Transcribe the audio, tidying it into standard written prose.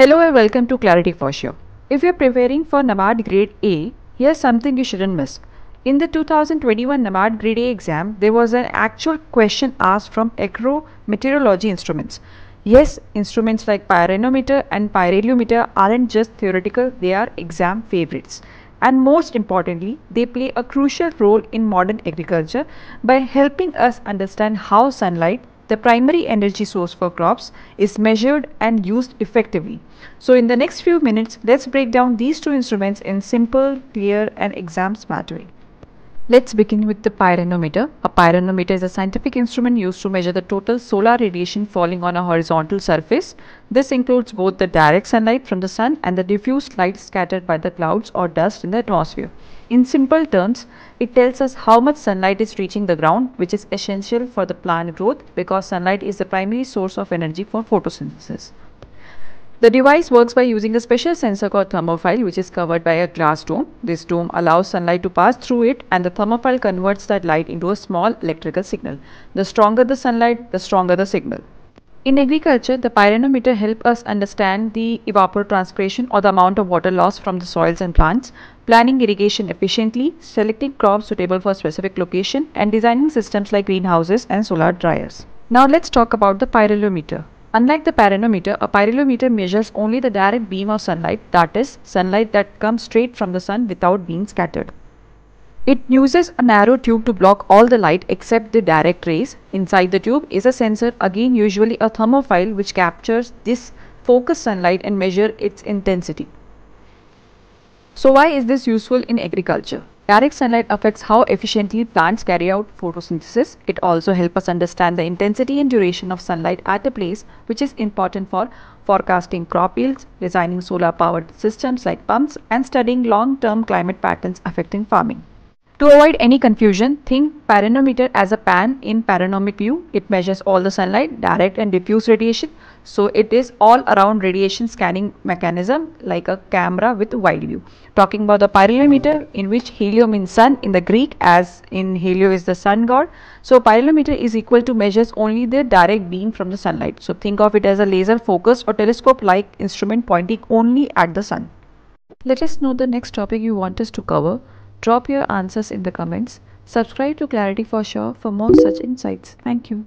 Hello and welcome to Clarity for Sure. If you are preparing for NABARD Grade A, here's something you shouldn't miss. In the 2021 NABARD Grade A exam, there was an actual question asked from agro meteorology instruments. Yes, instruments like pyranometer and pyrheliometer aren't just theoretical, they are exam favorites. And most importantly, they play a crucial role in modern agriculture by helping us understand how sunlight, the primary energy source for crops, is measured and used effectively. So in the next few minutes, let's break down these two instruments in simple, clear and exam-smart way. Let's begin with the pyranometer. A pyranometer is a scientific instrument used to measure the total solar radiation falling on a horizontal surface. This includes both the direct sunlight from the sun and the diffused light scattered by the clouds or dust in the atmosphere. In simple terms, it tells us how much sunlight is reaching the ground, which is essential for the plant growth because sunlight is the primary source of energy for photosynthesis. The device works by using a special sensor called thermopile, which is covered by a glass dome. This dome allows sunlight to pass through it, and the thermopile converts that light into a small electrical signal. The stronger the sunlight, the stronger the signal. In agriculture, the pyranometer helps us understand the evapotranspiration or the amount of water loss from the soils and plants, planning irrigation efficiently, selecting crops suitable for specific location, and designing systems like greenhouses and solar dryers. Now let's talk about the pyrheliometer. Unlike the pyranometer, a pyrheliometer measures only the direct beam of sunlight, that is, sunlight that comes straight from the sun without being scattered. It uses a narrow tube to block all the light except the direct rays. Inside the tube is a sensor, again usually a thermophile, which captures this focused sunlight and measures its intensity. So why is this useful in agriculture? Direct sunlight affects how efficiently plants carry out photosynthesis. It also helps us understand the intensity and duration of sunlight at a place, which is important for forecasting crop yields, designing solar-powered systems like pumps, and studying long-term climate patterns affecting farming. To avoid any confusion, think pyranometer as a pan in panoramic view. It measures all the sunlight, direct and diffuse radiation, so it is all-around radiation scanning mechanism like a camera with wide view. Talking about the pyrheliometer, in which helio means sun in the Greek, as in helio is the sun god. So pyrheliometer is equal to measures only the direct beam from the sunlight. So think of it as a laser focused or telescope like instrument pointing only at the sun. Let us know the next topic you want us to cover. Drop your answers in the comments. Subscribe to Clarity for Sure for more such insights. Thank you.